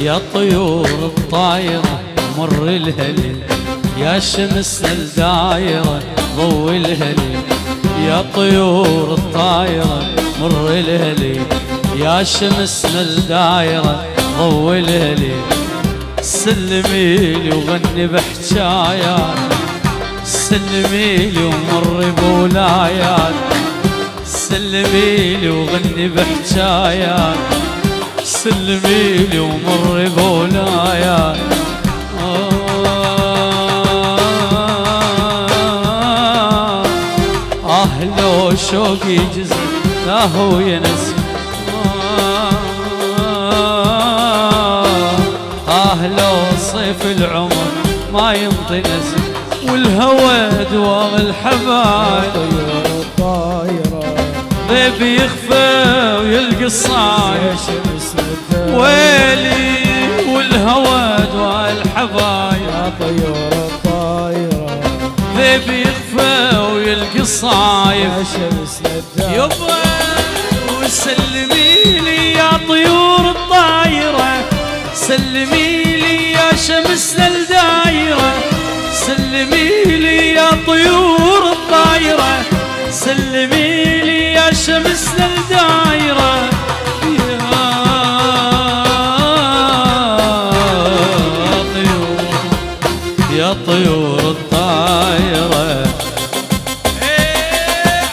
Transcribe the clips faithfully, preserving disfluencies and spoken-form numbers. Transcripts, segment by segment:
يا طيور الطايرة مر الهليل، يا شمس الدايرة ضو الهليل، يا طيور الطايرة مر الهليل، يا شمسنا الدايرة ضو الهليل. سلميلي وغني بحجايات، سلميلي ومر بولايات، سلميلي وغني بحجايات، سلميلي ومر بولايا. آه لو شوقي جزع لا هو ينسى، آه لو صيف العمر ما يمضي نسى، والهوى دواغ الحبايب غيبي يخفى ويلقى الصايم، ويلي والهوى دواء الحبايب يا طيور الطايرة ذيبي يخفى ويلقى الصايب. يبا وسلميلي يا طيور الطايرة، سلميلي يا شمسنا الدايرة، سلميلي يا طيور الطايرة، سلميلي يا شمسنا الدايرة. طيور الطايرة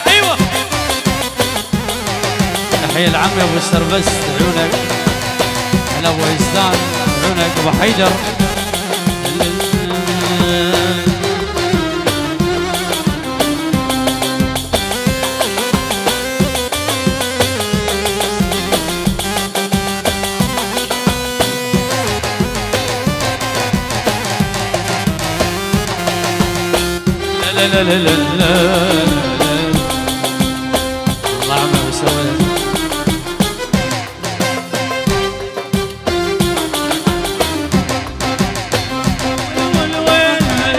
ايوه تحية العم يا ابو السربست عيونك، هلا ابو هيسان عيونك ابو حيدر. لا لا لا لا الله عمي بسوي.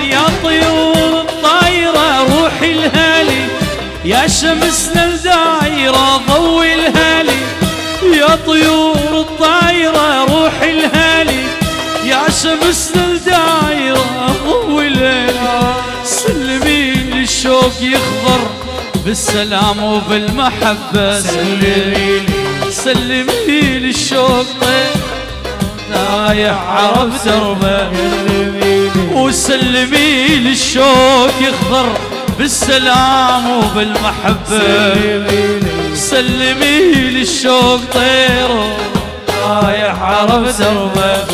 يا طيور الطايرة روحي الهالي، يا شمسنا الدايرة ضوي الهالي، يا طيور الطايرة روحي الهالي، يا شمسنا الدايرة ضوي الهالي. الشوق يخضر بالسلام وبالمحبة، سلميلي سلميلي الشوق نايح عرف دربه، وسلميلي الشوق يخضر بالسلام وبالمحبة، سلميلي الشوق طيره نايح عرف دربه،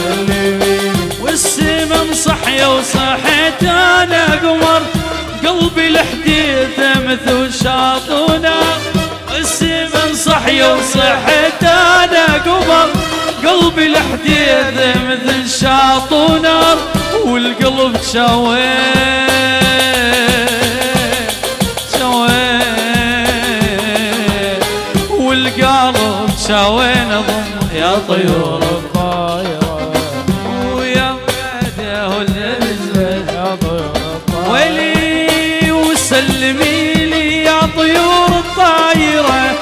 والسما مصحية وصحيت أنا قمر، قلبي لحديثه مثل شاطونه، السما صحيه وصحيت انا قمر، قلبي لحديثه مثل شاطونه، والقلب شويه شويه والقلب شويه نظم. يا طيور الطايرة ويا مداه اللي نزلت يا طيور الطايرة ويلي وسلمي لي يا طيور الطايرة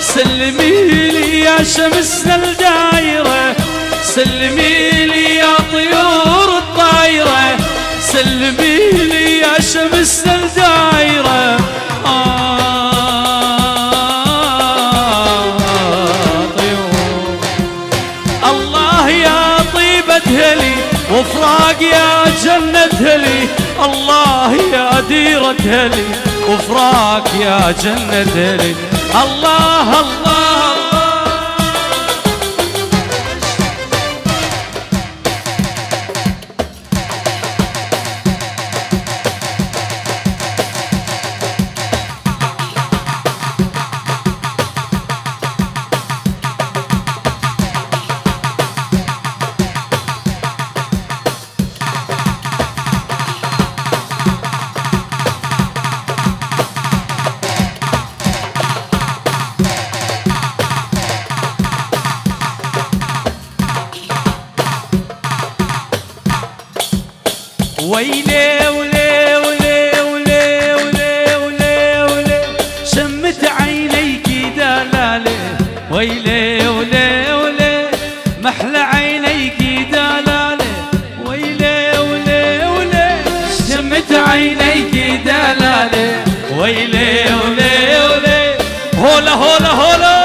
سلمي لي يا شمسنا الدايرة سلمي لي يا طيور الطايرة سلمي لي يا شمسنا الدايرة وفراق يا جنة هلي الله يا ديرة هلي وفراق يا جنة هلي الله الله ويلي ولي ولي ولي ولي ولي ولي شمت عينيك دلالي ويلي ولي ولي محلى عينيك دلالي ويلي ولي ولي شمت عينيك دلالي ويلي ولي ولي هولا هولا هولا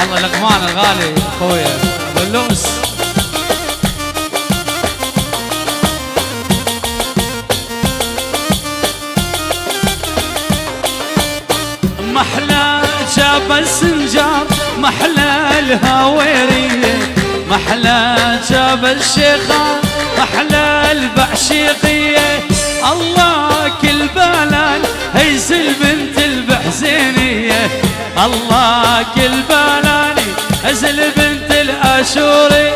الله لقمان الغالي خويا ابو اللمس محلى جاب السنجار محلى الهاويريه محلى جاب الشيخان محلى البعشيقيه الله كل بالان هيز البنت البحزينيه الله كل بالاني هزل بنت الاشوري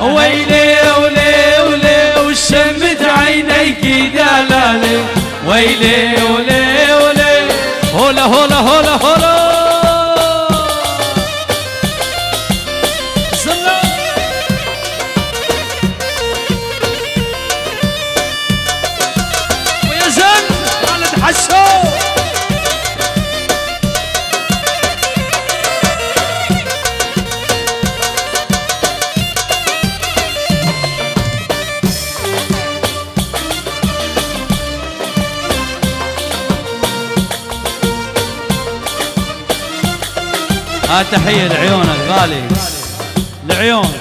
ويلي ولي ولي وشمت عينيك دلالي ويلي ولي ولي هولا هولا هولا هولا ويا زن انا اتحشو ها تحية لعيونك غالي لعيون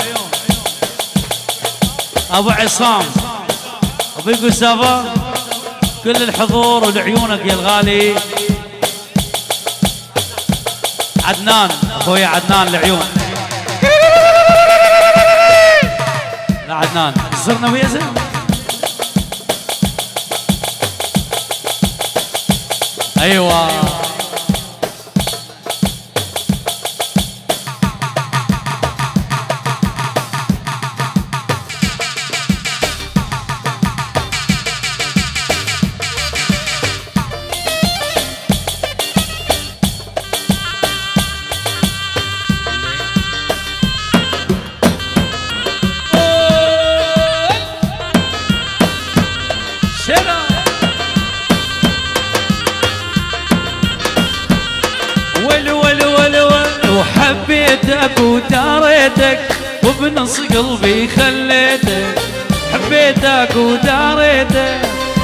ابو عصام ابو قسافة كل الحضور ولعيونك يا الغالي عدنان اخويا عدنان لعيون لا عدنان زرنا ويا زين ايوه حبيتك وداريتك وبنص قلبي خليتك حبيتك وداريتك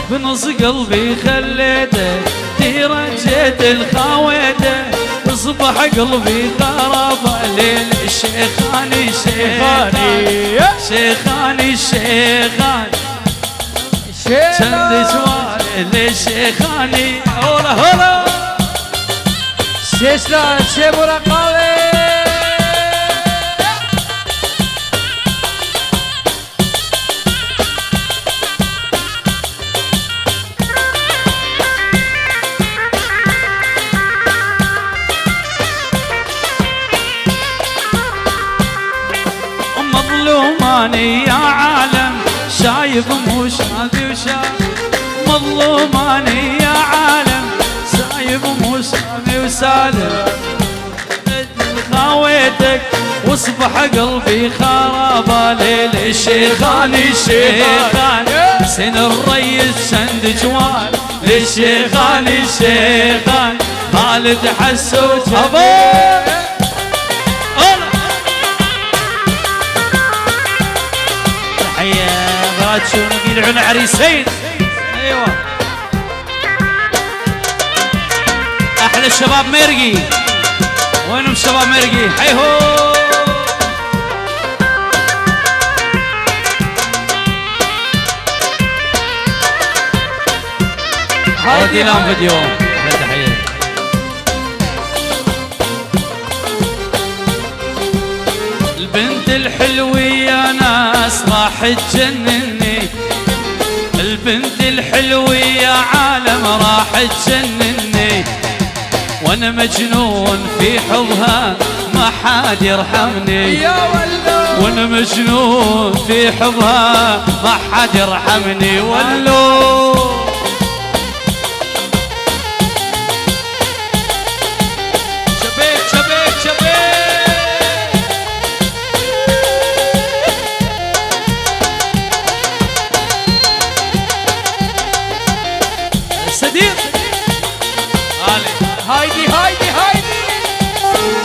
بنص قلبي خليتك ترجيت الخاويتك بصبح قلبي خرب الليل الشيخاني الشيخاني الشيخاني الشيخاني شند جوالي للشيخاني هلا هلا شيشلا شيب رقابي مظلوماني يا عالم شايف مش هذه وشاف مظلوماني يا عالم سايب ومسامي وسالم خاويتك واصبح قلبي خرابه ليل الشيخاني الشيخاني حسين الريس سند جوال للشيخاني الشيخاني خالد حسوس هبول يلعن عريسين. ايوه احلى الشباب مرقي. وينهم الشباب مرقي؟ حيهو هادي لهم فيديو. البنت الحلوية ناس راح تجنني، البنت الحلوة يا عالم راح تجنني، وانا مجنون في حضها ما حد يرحمني، وانا مجنون في حضها ما حد يرحمني. ولو شبيك شبيك شبيك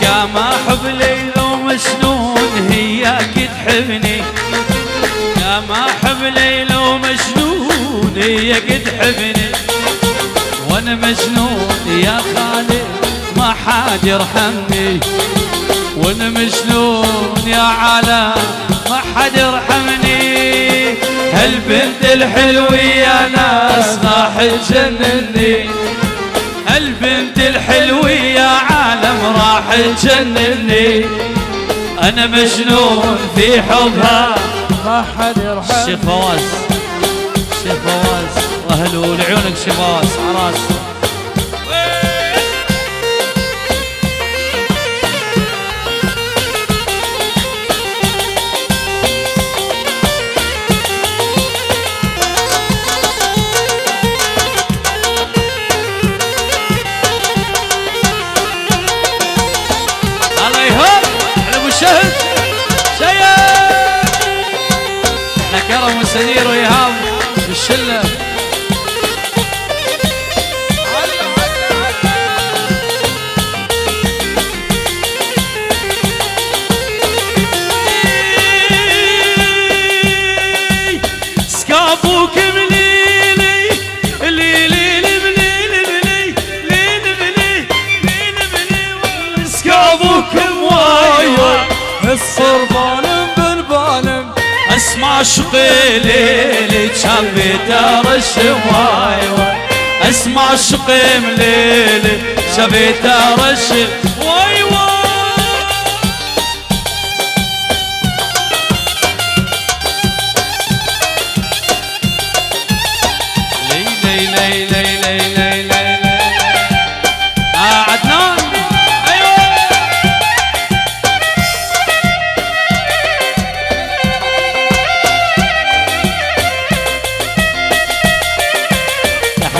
يا ما احب ليل ومجنون هياك تحبني، يا ما احب ليل ومجنون هياك تحبني، وانا مجنون يا خالد ما حد يرحمني، وانا مجنون يا عالم ما حد يرحمني. هالبنت الحلوة يا ناس راح تجنني، البنت الحلوة يا عالم راح تجنني، أنا مجنون في حبها ما حد يرحمني. شيخ فواز شيخ فواز وأهله لعيونك. شيخ فواز عراس سدير وإيهاب بالشلة. سكابوك منيلي ليلي منيلي منيلي منيلي منيلي سكابوك موايا الصربان اسمع شقيلي كم بيتر الشوايوة، اسمع شقي مليلي كم بيتر الشوايوة. ليلي ليلي ليلي ليلي ليلي آه عدنان.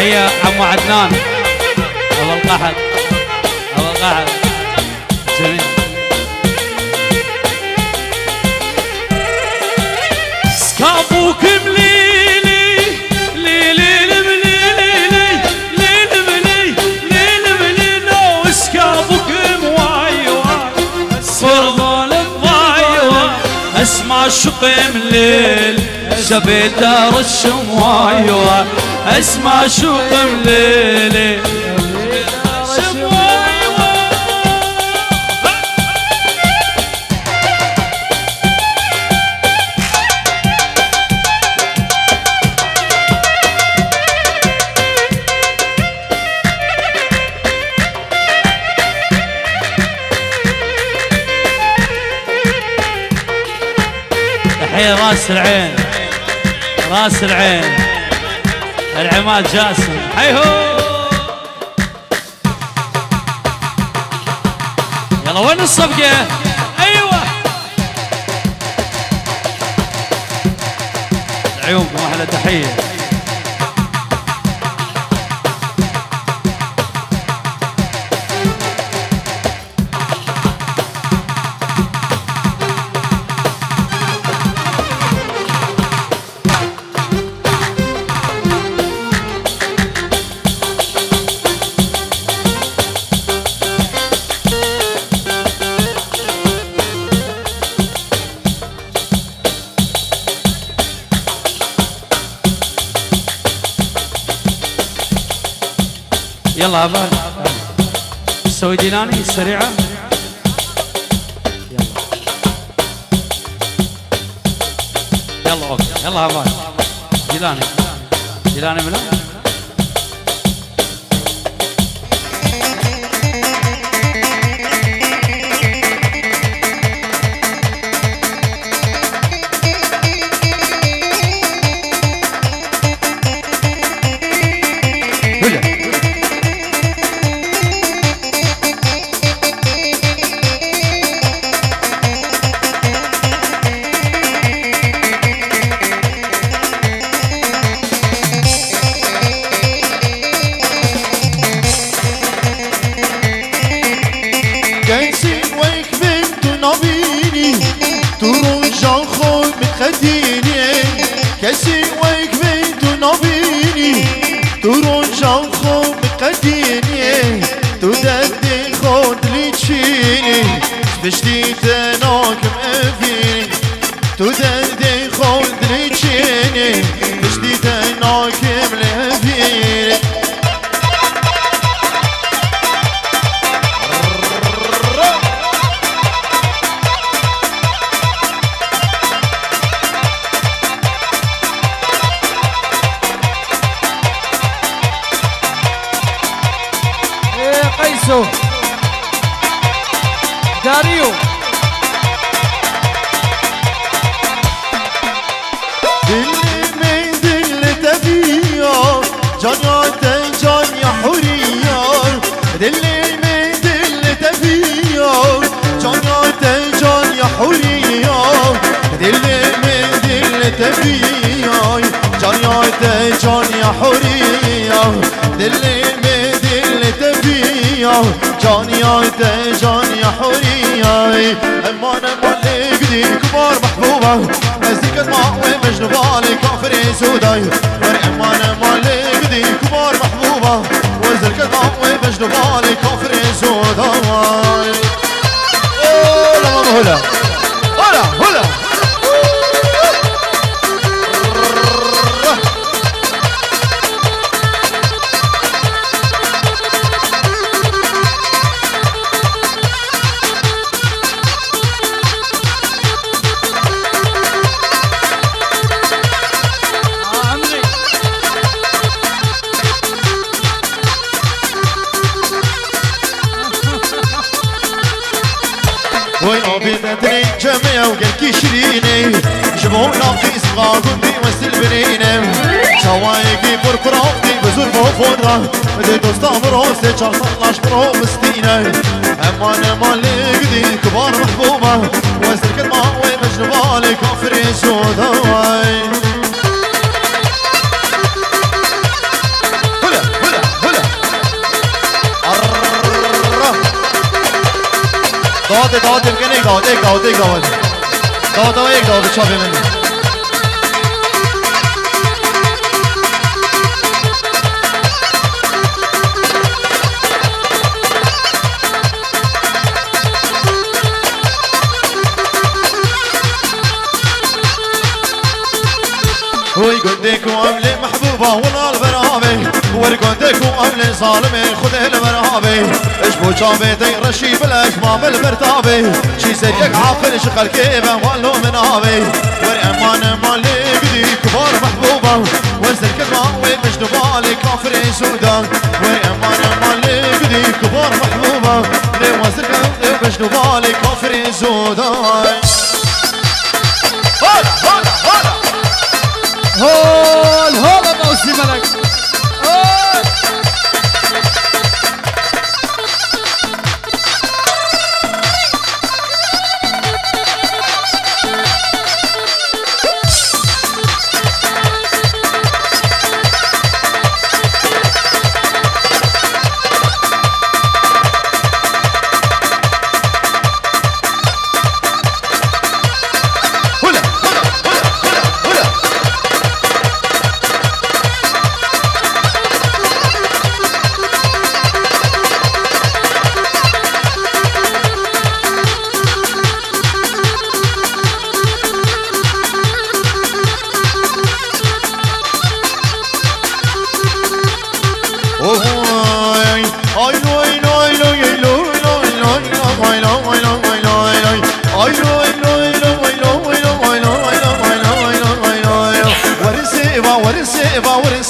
يا عمو عدنان أول قحط أول قحط جميل. سكابوك مليلي ليلي مليلي ليلي مليلي ليلي مليلي سكابوك موايوة الصرغة للضايوة أسمع شقي مليل شبيتر الشموايوة اسمع شوق مليلي شموايوة. تحية راس العين راس العين العماد جاسم. حيهو يلا وين الصفقة؟ ايوه عيونكم أحلى تحية. يلا هبال سوي ديناني سريعة. يلا يلا اوكي. يلا هبال ديناني ديناني ملا.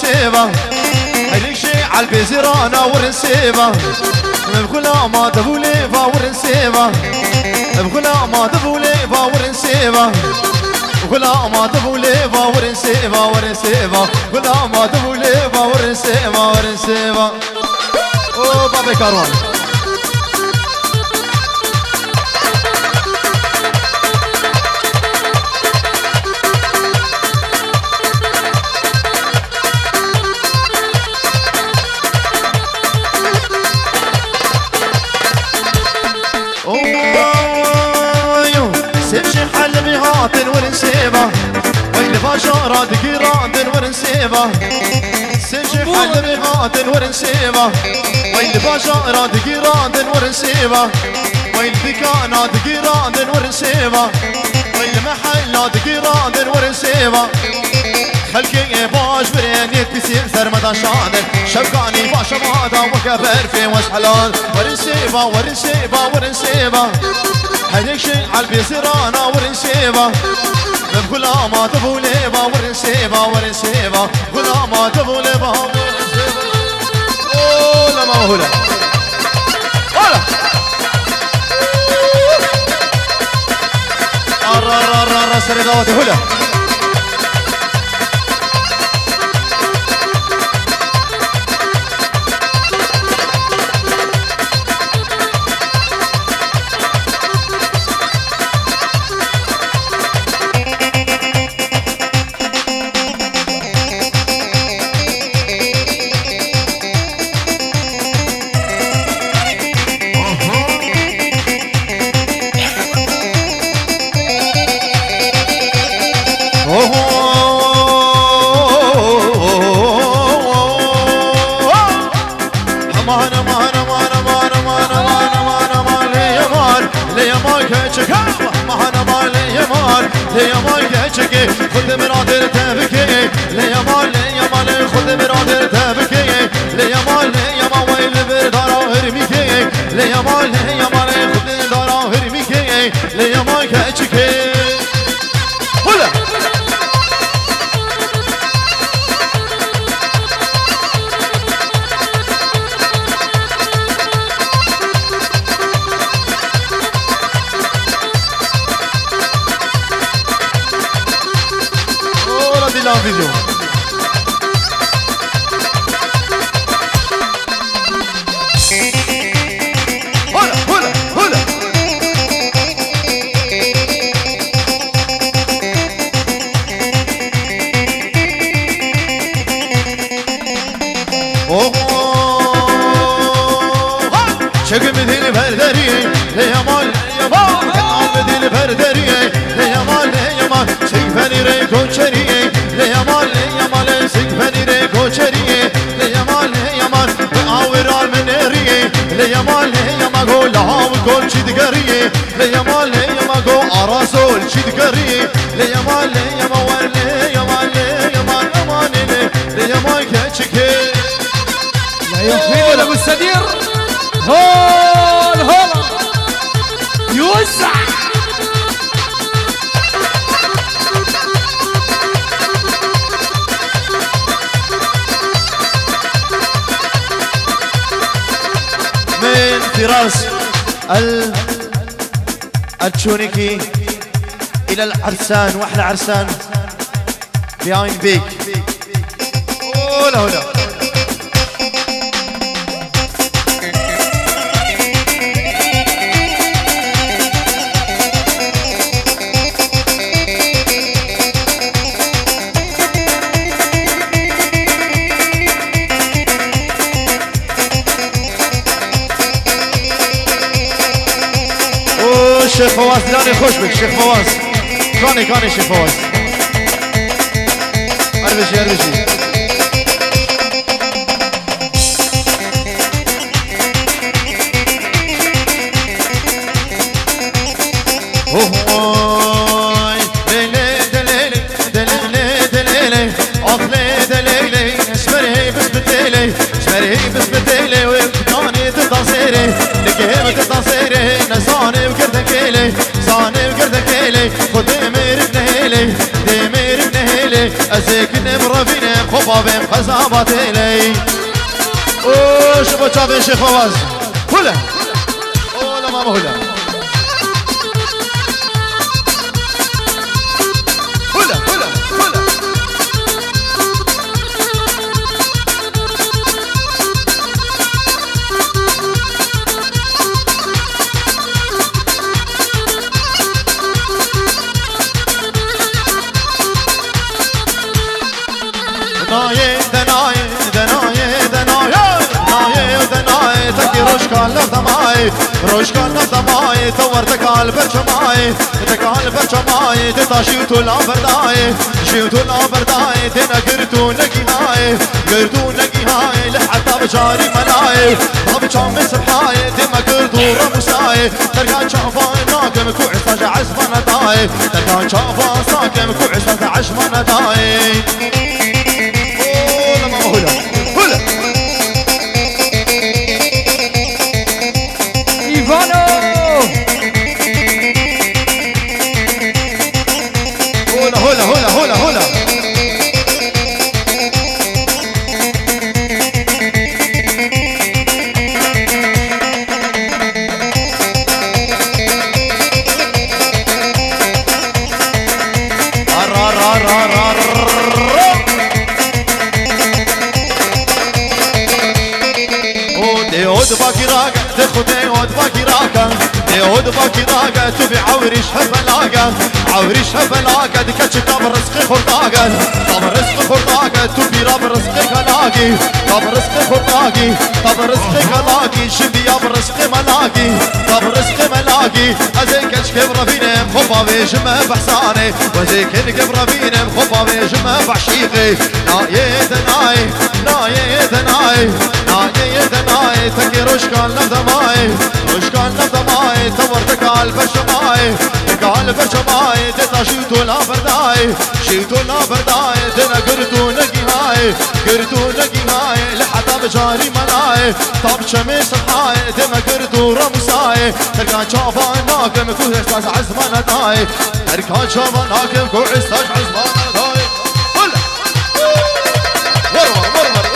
ورسيبه الشي على البيزيرانه ورسيبه بغلا ما دبولي ورسيبه بغلا ما دبولي ورسيبه بغلا ما دبولي ورسيبه ورسيبه بغلا ما دبولي ورسيبه ورسيبه او بابا كارون ورنسيبه وقلبها شارة قيران ورنسيبه سجي حل بهات ورنسيبه وقلبها شارة قيران ورنسيبه والدكانات قيران ورنسيبه والمحلات قيران ورنسيبه خلقي باش برينيت بيصير سرمدا شانر شبقاني باش مادا وكبر في وش حلال ورنسيبه ورنسيبه ورنسيبه هذيك شيء على البيزيرانه ورنسيبه بغلا ما تبوليبه ورنسيبه ورنسيبه بغلا ما تبوليبه ورنسيبه لا ما هو لا ولا ارا ارا ارا ارا سردواتي هلا التونكي إلى العرسان وأحلى عرسان بعين بيك ولا ولا شيخ فواز داني خوش بك شيخ فواز كاني كاني شيخ فواز اربشي اربشي خد دمير بنهيلي دمير بنهيلي أزيك نمر فينا خوبا بهم خزابات إلي وش بتشافي شيخ فواز هلا هلا ماما هلا هلا هلا هلا دناية دناية دناية دناية دناية دناية تكي روش كالة دماي روش كالة دماي ثورتك على البرشماي تك على البرشماي تتاشيوتو العبرداي شيوتو العبرداي تنا قرتو نقيناي قرتو نقيناي لحتى بجاري مناي طب شامس بحاي تما قرتو رموساي تركان شافا ناقم كوعي ساجع عزمنا داي تركان شافا ساقم كوعي ساجع عزمنا داي تبي عوريش هبلاقة عوريش هبلاقة دكتش طب رزق خرطاقة طب رزق خرطاقة تبي راب رزق خلاقي طب رزق خرطاقي طب رزق خلاقي شبي راب رزق ملاقي طب رزق ملاقي أزيكش كبر بينهم خبا بيجمع بحساني وزيكن كبر بينهم خبا بيجمع بعشيقي ناية دناي ناية دناي ناية دناي تكي رشكان لدماي رشكان لدماي ثورتك على برشماي قال برشماي تتاشيتو لا برداي شيتو لا برداي تنا قرتو نقي هاي قرتو نقي هاي لحتى بجاري مناي طب شمس هاي تما قرتو رمساي تركان شافا ناقم كو استاذ عزمنا داي تركان شافا ناقم كو استاذ عزمنا داي هلا مروه مروه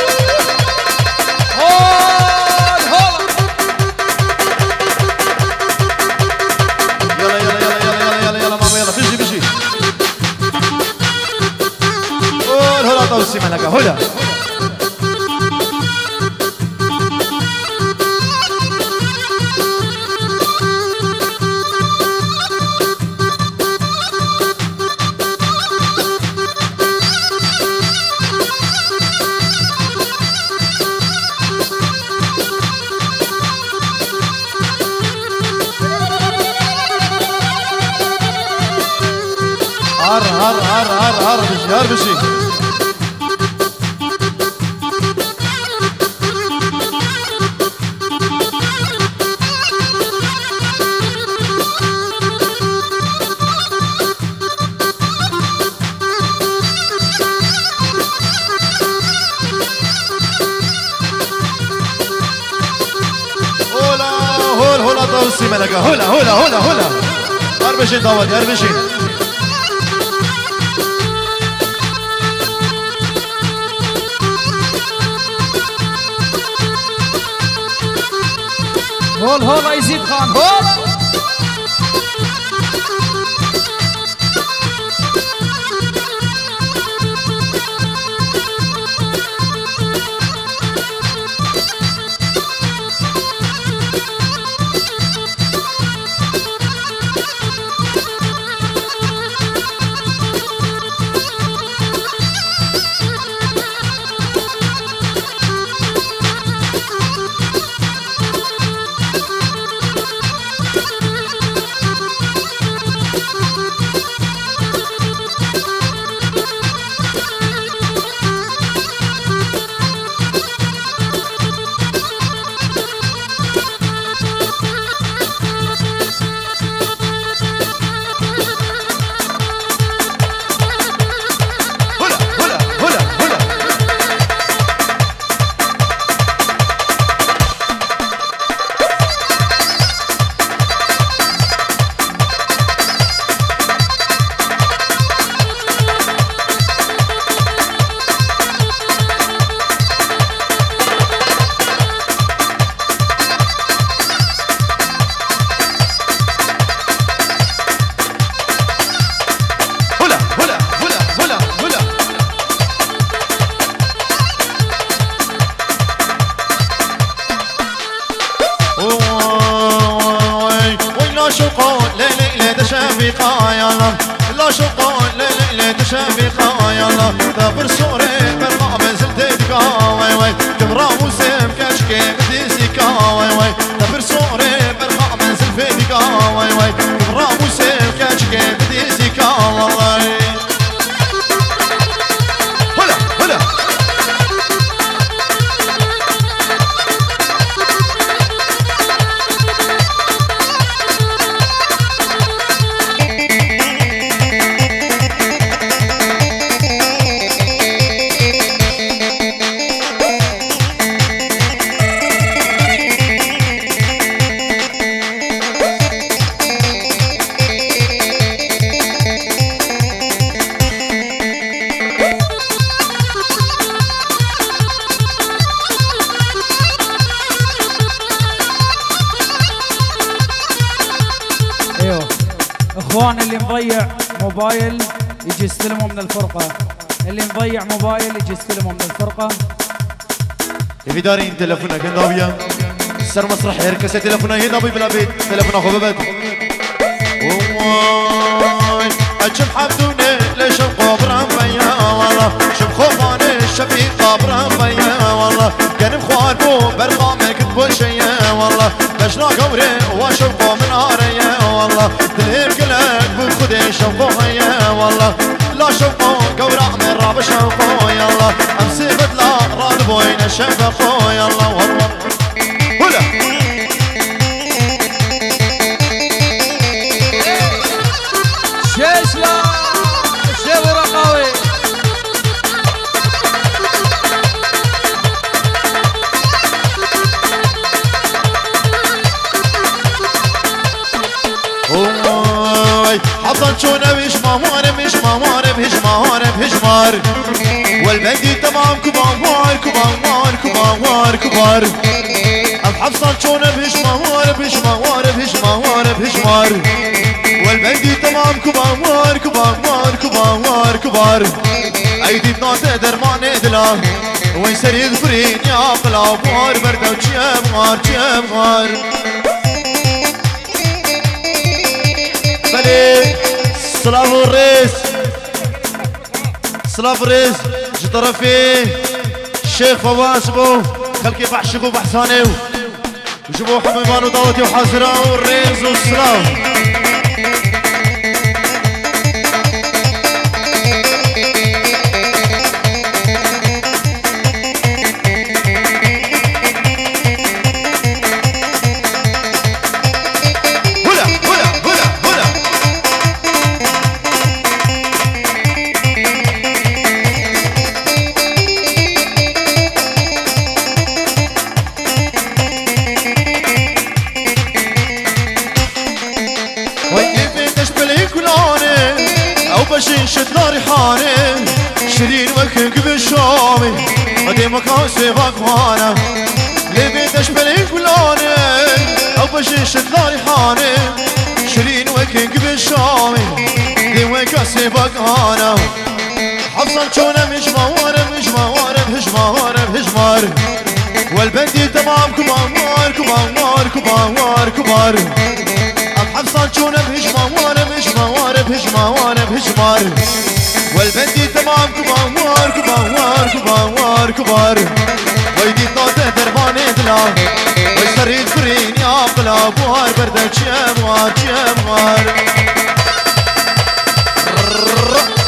طوسي ملكة هلا هر هر هر هر هر بشي هر بشي ملكة هلا هلا هلا هلا أربشين طوالي أربشين هول هول يزيد خان هول شفيقة يا الله لا شوق الليلة شفيقة يا الله دبر صوري مرقع بزلت دقا وي وي دبرا وسيم كشكي بدي سيكا وي وي دبر صوري مرقع بزلت دقا وي وي دبرا وسيم كشكي بدي سيكا والله اخوان اللي مضيع موبايل يجي يستلمه من الفرقه، اللي مضيع موبايل يجي يستلمه من الفرقه. في دارين تلفونه كنا وياه سر مسرح يركز تلفونه هنا بي بلا بيت تلفونه خو ببد وماي اجل حبدوني ليش القبر عميا والله شب خوفاني الشفيق قبر عميا والله كان مخوان بو برقع ما كتبوا شيا والله بشنا قبري واشوفه من عاريا والله دليل كلك بخدي شوفوها يا والله لا شوفو قورع من رعب شوفو يلا امسي بدلا راد بوين شفقو يلا والله هلا شونا بيشمار بيشمار بيشمار بيشمار والبدي تمام كبار كبار كبار كبار الحفصة شونا بيشمار بيشمار بيشمار بيشمار والبدي تمام كبار كبار كبار كبار ايدي بنات درمان دلا وين سريد فرين يا بلا بار بردا وشيم غار شيم غار سلاف الريس سلاف الريس جدر فيه الشيخ فواسبو خلكي بحشقو بحساني وجبو حميمان ودوتي وحاسرة والريس والسلاف شرين وكك بالشامي قديم وكاسي بقوانا لبيتش بالانقلاني او بشيش تلاري حاني شرين وكك بالشامي قديم وكاسي بقوانا حفظا شونا مش موارب مش موارب هش موارب هش موارب والبندي تمام كبار كبار كبار كبار حفظا شونا مش موارب مش موارب هش موارب هش موارب والبندي تمام كبار كبار كبار كبار ويدي طاطا درباني دلا ويسري الفرين يا بلا بوار بردك يا موار يا موار